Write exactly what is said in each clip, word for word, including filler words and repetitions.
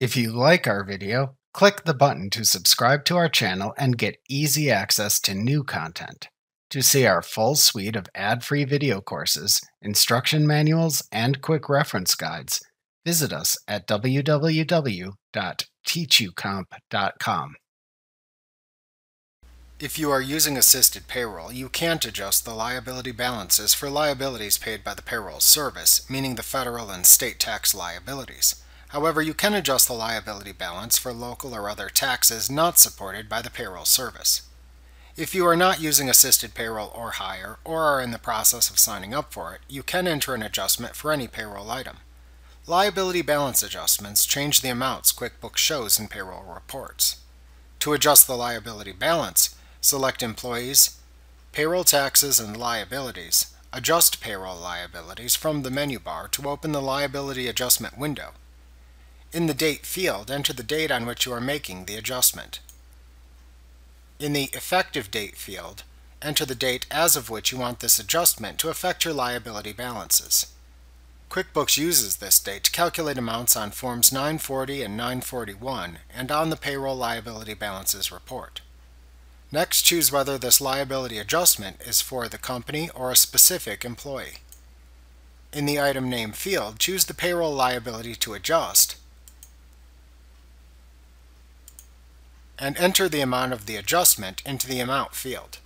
If you like our video, click the button to subscribe to our channel and get easy access to new content. To see our full suite of ad-free video courses, instruction manuals, and quick reference guides, visit us at w w w dot teach u comp dot com. If you are using assisted payroll, you can't adjust the liability balances for liabilities paid by the payroll service, meaning the federal and state tax liabilities. However, you can adjust the liability balance for local or other taxes not supported by the payroll service. If you are not using assisted payroll or hire, or are in the process of signing up for it, you can enter an adjustment for any payroll item. Liability balance adjustments change the amounts QuickBooks shows in payroll reports. To adjust the liability balance, select Employees, Payroll Taxes and Liabilities, Adjust Payroll Liabilities from the menu bar to open the Liability Adjustment window. In the Date field, enter the date on which you are making the adjustment. In the Effective Date field, enter the date as of which you want this adjustment to affect your liability balances. QuickBooks uses this date to calculate amounts on Forms nine forty and nine forty-one and on the Payroll Liability Balances report. Next, choose whether this liability adjustment is for the company or a specific employee. In the Item Name field, choose the payroll liability to adjust, and enter the amount of the adjustment into the Amount field.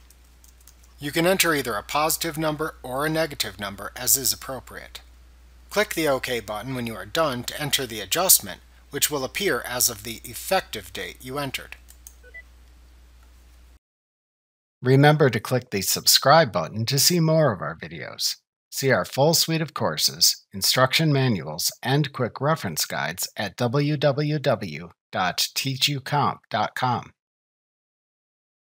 You can enter either a positive number or a negative number as is appropriate. Click the OK button when you are done to enter the adjustment, which will appear as of the effective date you entered. Remember to click the subscribe button to see more of our videos. See our full suite of courses, instruction manuals, and quick reference guides at w w w dot teach u comp dot com.